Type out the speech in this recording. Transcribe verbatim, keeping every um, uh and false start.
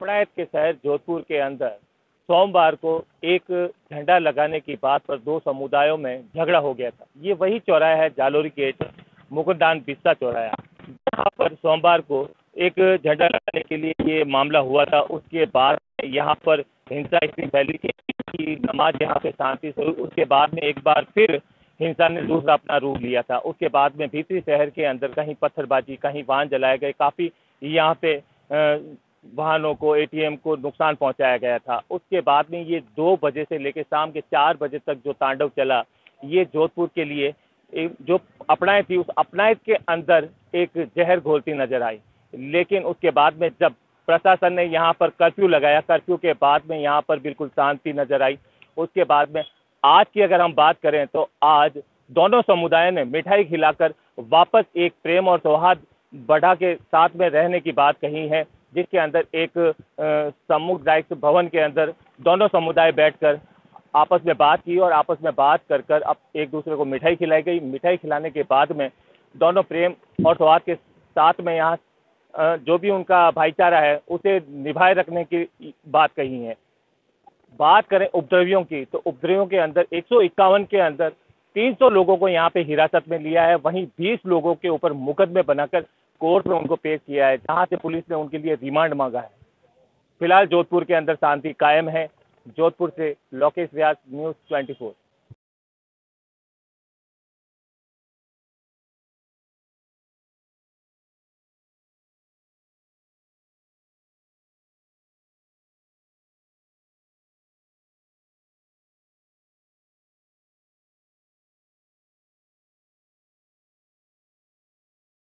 पड़ायत के शहर जोधपुर के अंदर सोमवार को एक झंडा लगाने की बात पर दो समुदायों में झगड़ा हो गया था। ये वही चौराहा है, जालोरी गेट मुकुटदान बिस्सा चौराहा, यहाँ पर सोमवार को एक झंडा लगाने के लिए ये मामला हुआ था। उसके बाद यहाँ पर हिंसा इतनी फैली थी कि नमाज यहाँ पे शांति से हुई। उसके बाद में एक बार फिर हिंसा ने दूसरा अपना रूप लिया था। उसके बाद में भीतरी शहर के अंदर कहीं पत्थरबाजी, कहीं वाहन जलाए गए, काफ़ी यहाँ पे वाहनों को, ए टी एम को नुकसान पहुँचाया गया था। उसके बाद में ये दो बजे से लेकर शाम के चार बजे तक जो तांडव चला, ये जोधपुर के लिए जो अपनायत थी उस अपनायत के अंदर एक जहर घोलती नजर आई। लेकिन उसके बाद में जब प्रशासन ने यहाँ पर कर्फ्यू लगाया, कर्फ्यू के बाद में यहाँ पर बिल्कुल शांति नजर आई। उसके बाद में आज की अगर हम बात करें तो आज दोनों समुदायों ने मिठाई खिलाकर वापस एक प्रेम और सौहार्द बढ़ा के साथ में रहने की बात कही है, जिसके अंदर एक सामुदायिक भवन के अंदर दोनों समुदाय बैठकर आपस में बात की और आपस में बात कर कर अब एक दूसरे को मिठाई खिलाई गई। मिठाई खिलाने के बाद में दोनों प्रेम और सौहार्द के साथ में यहाँ जो भी उनका भाईचारा है उसे निभाए रखने की बात कही है। बात करें उपद्रवियों की तो उपद्रवियों के अंदर एक सौ इक्यावन के अंदर तीन सौ लोगों को यहाँ पे हिरासत में लिया है। वहीं बीस लोगों के ऊपर मुकदमे बनाकर कोर्ट में उनको पेश किया है, जहाँ से पुलिस ने उनके लिए रिमांड मांगा है। फिलहाल जोधपुर के अंदर शांति कायम है। जोधपुर से Lokesh Vyas, news twenty four.